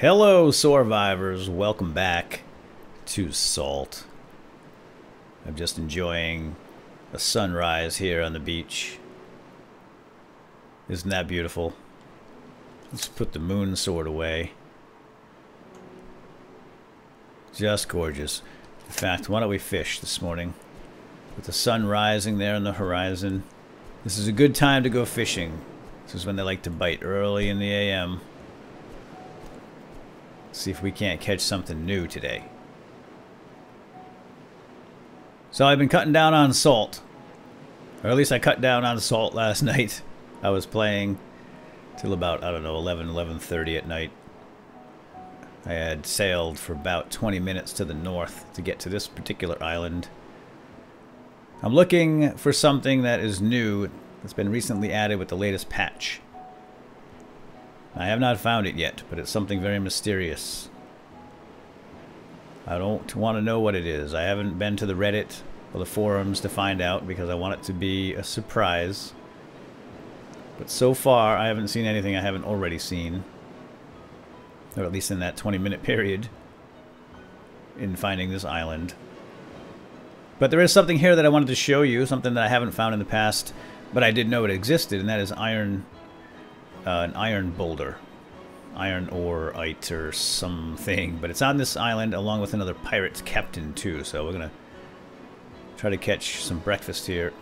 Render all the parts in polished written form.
Hello, survivors. Welcome back to Salt. I'm just enjoying a sunrise here on the beach. Isn't that beautiful? Let's put the moon sword away. Just gorgeous. In fact, why don't we fish this morning? With the sun rising there on the horizon. This is a good time to go fishing. This is when they like to bite, early in the AM. See if we can't catch something new today. So I've been cutting down on salt. Or at least I cut down on salt last night. I was playing till about, I don't know, 11:30 at night. I had sailed for about 20 minutes to the north to get to this particular island. I'm looking for something that is new, that's been recently added with the latest patch. I have not found it yet, but it's something very mysterious. I don't want to know what it is. I haven't been to the Reddit or the forums to find out because I want it to be a surprise. But so far, I haven't seen anything I haven't already seen. Or at least in that 20-minute period in finding this island. But there is something here that I wanted to show you, something that I haven't found in the past, but I did know it existed, and that is iron... an iron boulder. Iron ore, ite, or something. But it's on this island along with another pirate's captain, too. So we're gonna try to catch some breakfast here.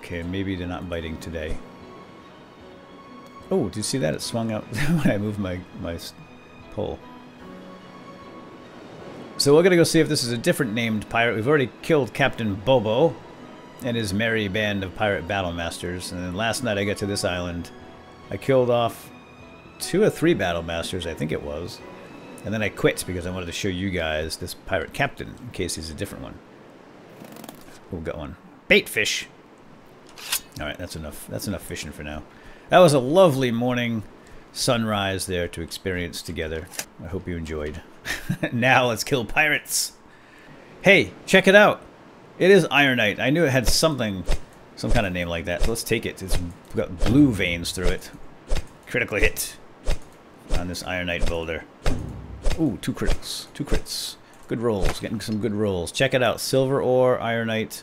Okay, maybe they're not biting today. Oh, did you see that? It swung out when I moved my pole. So we're gonna go see if this is a different named pirate. We've already killed Captain Bobo and his merry band of pirate battlemasters. And then last night I got to this island. I killed off 2 or 3 Battlemasters, I think it was. And then I quit because I wanted to show you guys this pirate captain, in case he's a different one. Oh, we got one. Bait fish! Alright, that's enough. That's enough fishing for now. That was a lovely morning sunrise there to experience together. I hope you enjoyed. Now let's kill pirates! Hey, check it out! It is Ironite. I knew it had something... some kind of name like that. So let's take it. It's got blue veins through it. Critical hit on this Ironite boulder. Ooh, 2 crits. 2 crits. Good rolls. Getting some good rolls. Check it out. Silver ore, Ironite,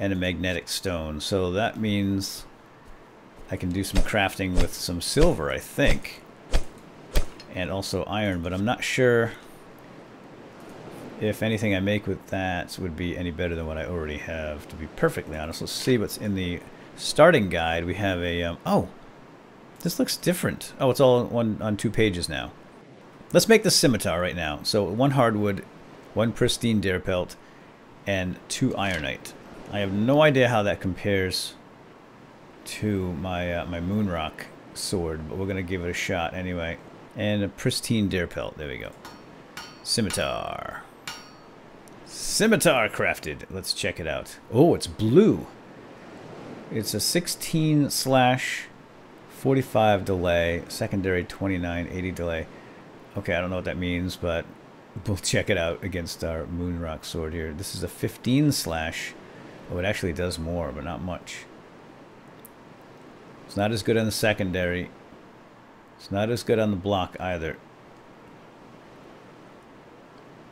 and a magnetic stone. So that means I can do some crafting with some silver, I think. And also iron, but I'm not sure if anything I make with that would be any better than what I already have, to be perfectly honest. Let's see what's in the starting guide. We have a... oh! This looks different. Oh, it's all on 2 pages now. Let's make the scimitar right now. So 1 hardwood, 1 pristine deer pelt, and 2 ironite. I have no idea how that compares to my moonrock sword, but we're going to give it a shot anyway. And a pristine deer pelt. There we go. Scimitar. Scimitar crafted. Let's check it out. Oh, it's blue. It's a 16/45 delay, secondary 2980 delay. Okay, I don't know what that means, but we'll check it out against our moonrock sword here. This is a 15/. Oh, it actually does more, but not much. It's not as good on the secondary. It's not as good on the block either.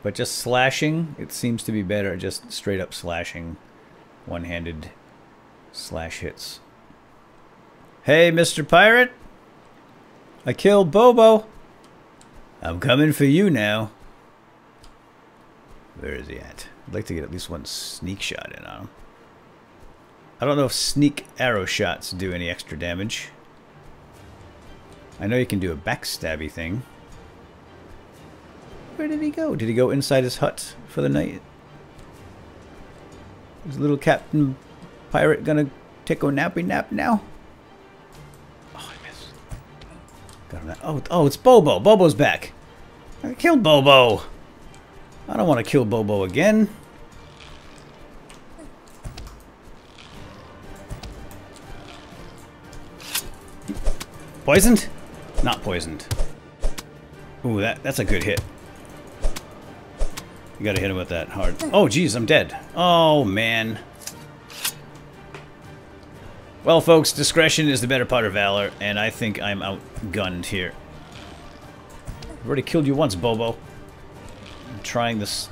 But just slashing, it seems to be better. Just straight up slashing. One-handed slash hits. Hey, Mr. Pirate! I killed Bobo! I'm coming for you now. Where is he at? I'd like to get at least 1 sneak shot in on him. I don't know if sneak arrow shots do any extra damage. I know you can do a backstabby thing. Where did he go? Did he go inside his hut for the night? Is little Captain Pirate gonna take a nappy nap now? Oh, I missed. Got him that. Oh, it's Bobo. Bobo's back. I killed Bobo. I don't want to kill Bobo again. Poisoned? Not poisoned. Ooh, that's a good hit. You gotta hit him with that hard. Oh, geez, I'm dead. Oh, man. Well, folks, discretion is the better part of valor, and I think I'm outgunned here. I've already killed you once, Bobo. I'm trying this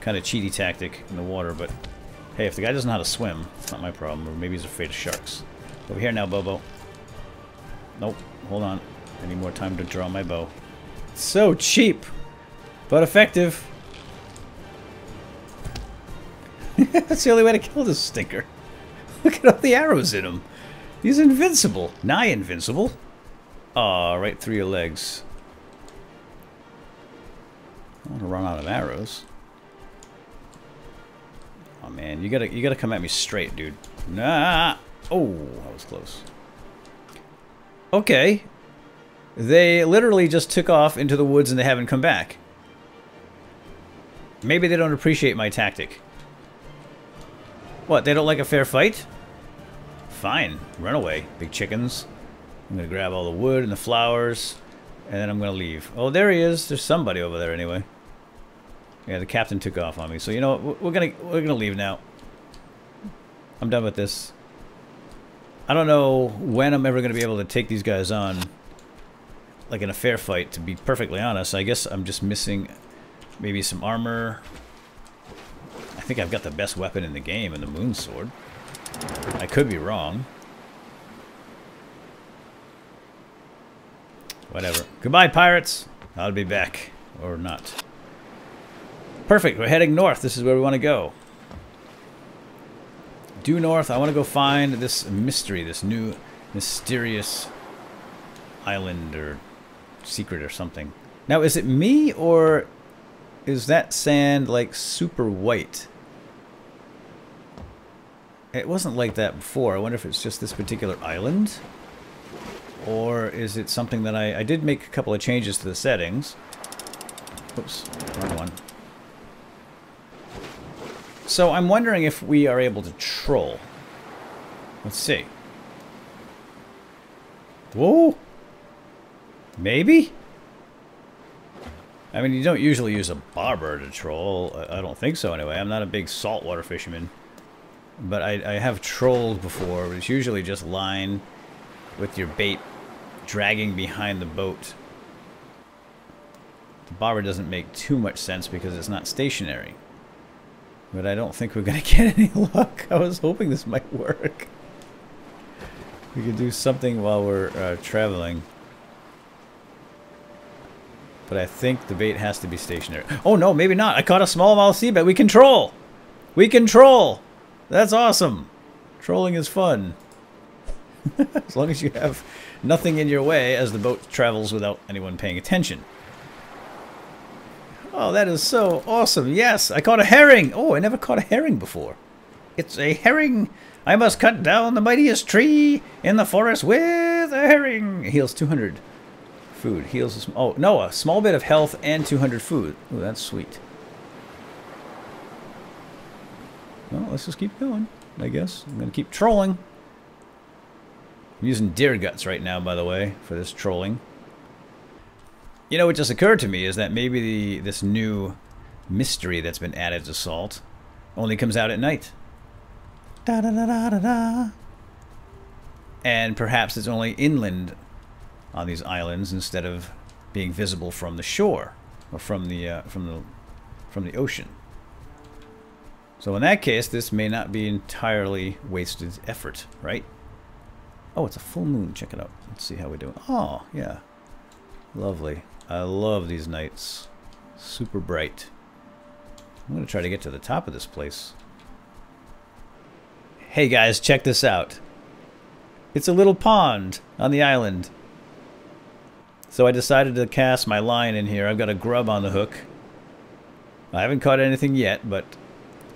kind of cheaty tactic in the water, but hey, if the guy doesn't know how to swim, it's not my problem. Or maybe he's afraid of sharks. Over here now, Bobo. Nope. Hold on. I need more time to draw my bow. So cheap, but effective. That's the only way to kill this stinker. Look at all the arrows in him. He's invincible. Nigh invincible. Ah, right through your legs. I don't want to run out of arrows. Oh man, you gotta come at me straight, dude. Nah. Oh, that was close. Okay. They literally just took off into the woods and they haven't come back. Maybe they don't appreciate my tactic. What, they don't like a fair fight? Fine. Run away, big chickens. I'm gonna grab all the wood and the flowers, and then I'm gonna leave. Oh, there he is. There's somebody over there anyway. Yeah, the captain took off on me. So you know what? We're gonna leave now. I'm done with this. I don't know when I'm ever gonna be able to take these guys on, like in a fair fight. To be perfectly honest, I guess I'm just missing maybe some armor. I think I've got the best weapon in the game, in the moon sword. I could be wrong. Whatever. Goodbye, pirates. I'll be back. Or not. Perfect. We're heading north. This is where we want to go. Due north. I want to go find this mystery, this new mysterious island or secret or something. Now, is it me or is that sand like super white? It wasn't like that before. I wonder if it's just this particular island. Or is it something that I did make a couple of changes to the settings. Oops, wrong one. So I'm wondering if we are able to troll. Let's see. Whoa! Maybe? I mean, you don't usually use a barber to troll. I don't think so anyway. I'm not a big saltwater fisherman. But I have trolled before. But it's usually just line with your bait dragging behind the boat. The barber doesn't make too much sense because it's not stationary. But I don't think we're going to get any luck. I was hoping this might work. We could do something while we're traveling. But I think the bait has to be stationary. Oh no, maybe not. I caught a smallmouth seabed. We can troll! We can troll! That's awesome! Trolling is fun. As long as you have nothing in your way as the boat travels without anyone paying attention. Oh, that is so awesome. Yes, I caught a herring. Oh, I never caught a herring before. It's a herring. I must cut down the mightiest tree in the forest with a herring. Heals 200 food. Heals. Oh, no, a small bit of health and 200 food. Oh, that's sweet. Well, let's just keep going, I guess. I'm going to keep trolling. I'm using deer guts right now, by the way, for this trolling. You know, what just occurred to me is that maybe this new mystery that's been added to Salt only comes out at night. Da da da da da da. And perhaps it's only inland on these islands instead of being visible from the shore or from the ocean. So in that case, this may not be entirely wasted effort, right? Oh, it's a full moon. Check it out. Let's see how we're doing. Oh, yeah. Lovely. I love these nights. Super bright. I'm going to try to get to the top of this place. Hey, guys, check this out. It's a little pond on the island. So I decided to cast my line in here. I've got a grub on the hook. I haven't caught anything yet, but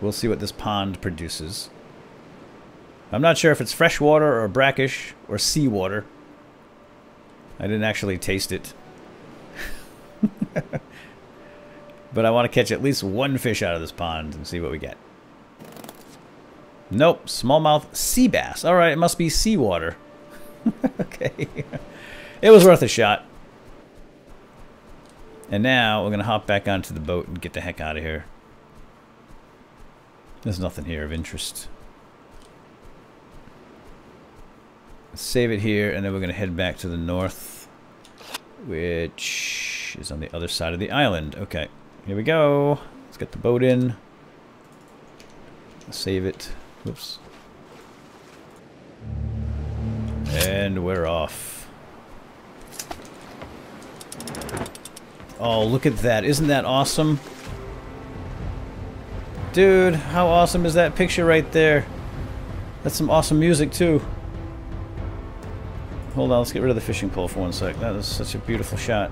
we'll see what this pond produces. I'm not sure if it's freshwater or brackish or seawater. I didn't actually taste it. But I want to catch at least one fish out of this pond and see what we get. Nope, smallmouth sea bass. Alright, it must be seawater. Okay. It was worth a shot. And now we're going to hop back onto the boat and get the heck out of here. There's nothing here of interest. Save it here, and then we're going to head back to the north, which which is on the other side of the island. Okay, here we go. Let's get the boat in. Save it. Oops. And we're off. Oh, look at that. Isn't that awesome? Dude, how awesome is that picture right there? That's some awesome music, too. Hold on, let's get rid of the fishing pole for one sec. That was such a beautiful shot.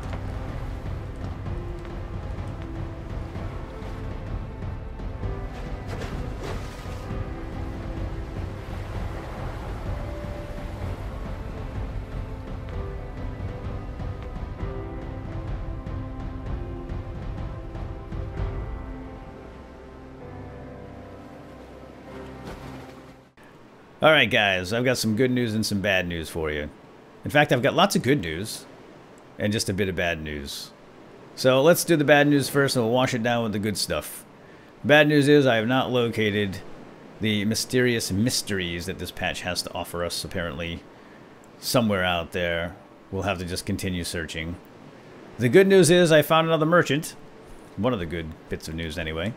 Alright guys, I've got some good news and some bad news for you. In fact, I've got lots of good news and just a bit of bad news. So let's do the bad news first and we'll wash it down with the good stuff. The bad news is I have not located the mysterious mysteries that this patch has to offer us, apparently. Somewhere out there. We'll have to just continue searching. The good news is I found another merchant. One of the good bits of news anyway.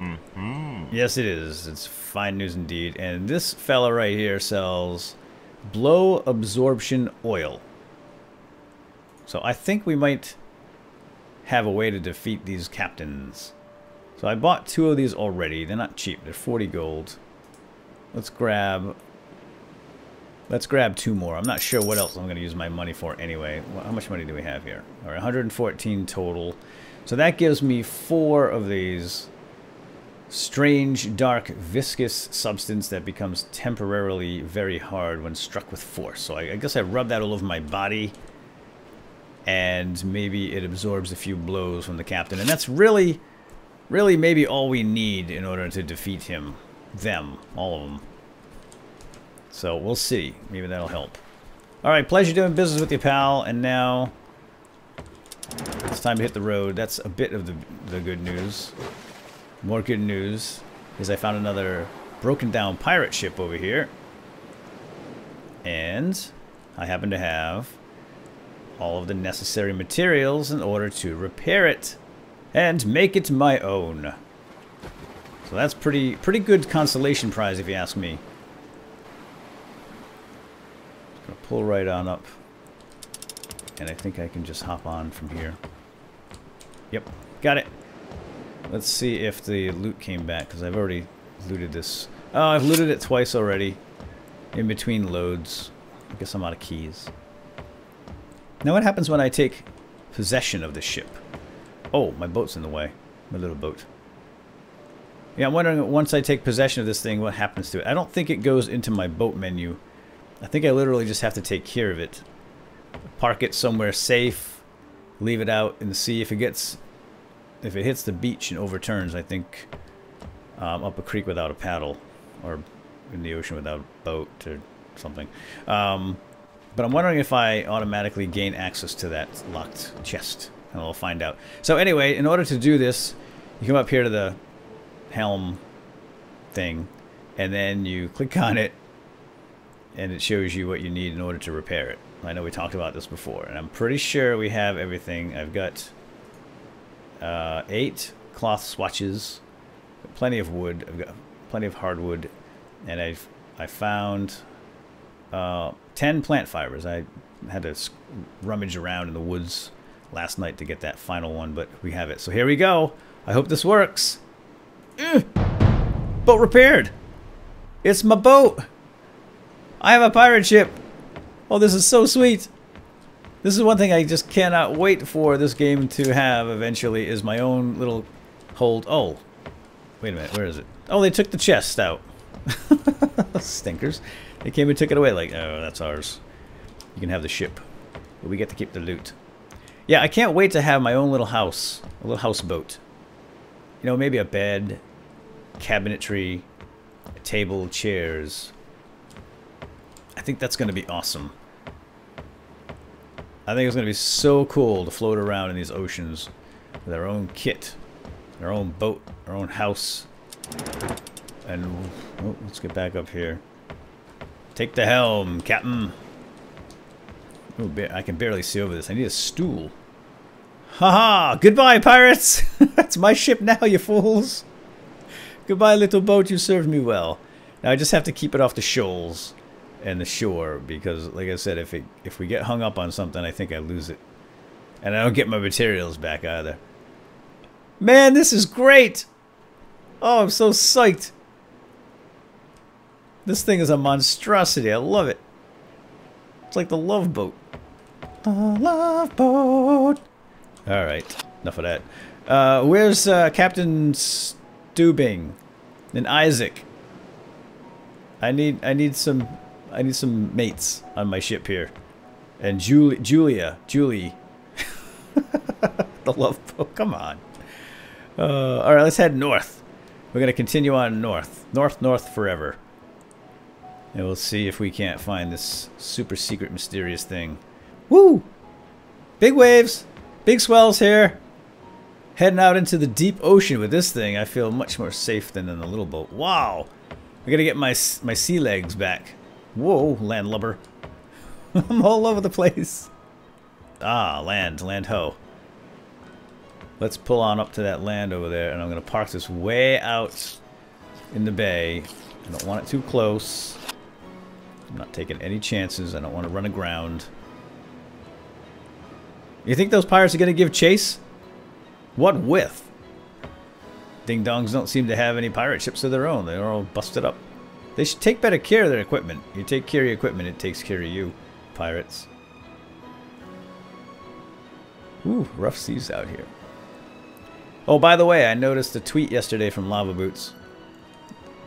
Mm-hmm. Yes, it is. It's fine news indeed. And this fella right here sells blow absorption oil. So I think we might have a way to defeat these captains. So I bought 2 of these already. They're not cheap. They're 40 gold. Let's grab 2 more. I'm not sure what else I'm going to use my money for anyway. Well, how much money do we have here? All right, 114 total. So that gives me 4 of these. Strange, dark, viscous substance that becomes temporarily very hard when struck with force. So I guess I rub that all over my body, and maybe it absorbs a few blows from the captain. And that's really, really maybe all we need in order to defeat him. Them. All of them. So we'll see. Maybe that'll help. Alright, pleasure doing business with you, pal. And now it's time to hit the road. That's a bit of the good news. More good news is I found another broken down pirate ship over here. And I happen to have all of the necessary materials in order to repair it and make it my own. So that's pretty good consolation prize if you ask me. Just gonna pull right on up. And I think I can just hop on from here. Yep, got it. Let's see if the loot came back, because I've already looted this. Oh, I've looted it twice already. In between loads. I guess I'm out of keys. Now what happens when I take possession of the ship? Oh, my boat's in the way. My little boat. Yeah, I'm wondering, once I take possession of this thing, what happens to it? I don't think it goes into my boat menu. I think I literally just have to take care of it. Park it somewhere safe. Leave it out and see if it gets... If it hits the beach and overturns, I think up a creek without a paddle, or in the ocean without a boat or something. But I'm wondering if I automatically gain access to that locked chest, and we'll find out. So anyway, in order to do this, you come up here to the helm thing, and then you click on it, and it shows you what you need in order to repair it. I know we talked about this before, and I'm pretty sure we have everything. I've got... 8 cloth swatches, plenty of wood. I've got plenty of hardwood, and I found 10 plant fibers. I had to rummage around in the woods last night to get that final one, but we have it. So here we go. I hope this works. Boat repaired. It's my boat. I have a pirate ship. Oh, this is so sweet. This is one thing I just cannot wait for this game to have eventually, is my own little hold. Oh, wait a minute, where is it? Oh, they took the chest out. Stinkers. They came and took it away like, oh, that's ours. You can have the ship, but we get to keep the loot. Yeah, I can't wait to have my own little house, a little houseboat. You know, maybe a bed, cabinetry, a table, chairs. I think that's going to be awesome. I think it's going to be so cool to float around in these oceans with our own kit, our own boat, our own house. And oh, let's get back up here. Take the helm, Captain. Ooh, I can barely see over this. I need a stool. Haha! Goodbye, pirates! That's my ship now, you fools! Goodbye, little boat, you served me well. Now I just have to keep it off the shoals and the shore, because, like I said, if we get hung up on something, I think I lose it. And I don't get my materials back either. Man, this is great! Oh, I'm so psyched! This thing is a monstrosity, I love it. It's like the love boat. The love boat! Alright, enough of that. Where's Captain Stubing and Isaac? I need some mates on my ship here. And Julie. The love boat. Come on. Alright, let's head north. We're gonna continue on north. North, north forever. And we'll see if we can't find this super secret mysterious thing. Woo! Big waves! Big swells here. Heading out into the deep ocean with this thing, I feel much more safe than in the little boat. Wow! I gotta get my sea legs back. Whoa, landlubber. I'm all over the place. Ah, land ho. Let's pull on up to that land over there, and I'm gonna park this way out in the bay. I don't want it too close. I'm not taking any chances. I don't want to run aground. You think those pirates are going to give chase? What with? Ding-dongs don't seem to have any pirate ships of their own. They're all busted up. They should take better care of their equipment. You take care of your equipment, it takes care of you, pirates. Ooh, rough seas out here. Oh, by the way, I noticed a tweet yesterday from Lava Boots.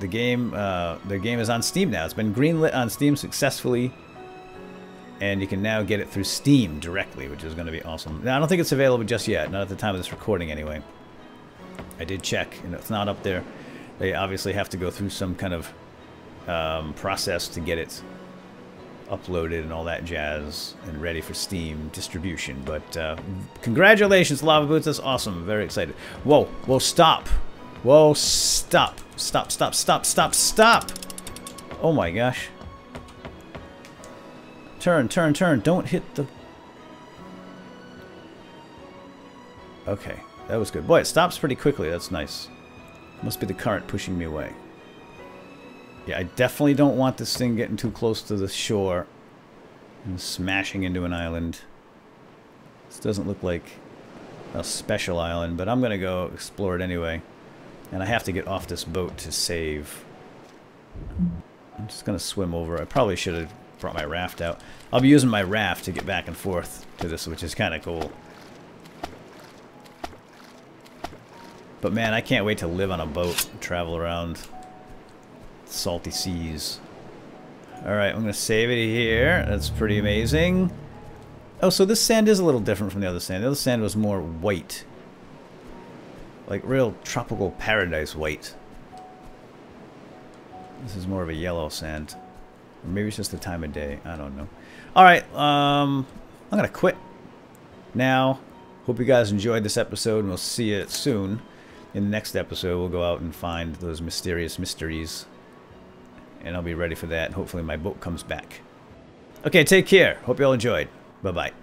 The game, their game is on Steam now. It's been greenlit on Steam successfully. And you can now get it through Steam directly, which is going to be awesome. Now, I don't think it's available just yet. Not at the time of this recording, anyway. I did check, and it's not up there. They obviously have to go through some kind of process to get it uploaded and all that jazz and ready for Steam distribution. But congratulations, Lava Boots. That's awesome. I'm very excited. Whoa. Whoa, stop. Whoa, stop. Stop, stop, stop, stop, stop. Oh, my gosh. Turn, turn, turn. Don't hit the... Okay, that was good. Boy, it stops pretty quickly. That's nice. Must be the current pushing me away. Yeah, I definitely don't want this thing getting too close to the shore and smashing into an island. This doesn't look like a special island, but I'm going to go explore it anyway. And I have to get off this boat to save. I'm just going to swim over. I probably should have brought my raft out. I'll be using my raft to get back and forth to this, which is kind of cool. But man, I can't wait to live on a boat and travel around salty seas. Alright, I'm going to save it here. That's pretty amazing. Oh, so this sand is a little different from the other sand. The other sand was more white. Like real tropical paradise white. This is more of a yellow sand. Maybe it's just the time of day. I don't know. Alright, I'm going to quit now. Hope you guys enjoyed this episode, and we'll see you soon. In the next episode, we'll go out and find those mysterious mysteries. And I'll be ready for that. Hopefully my boat comes back. Okay, take care. Hope you all enjoyed. Bye-bye.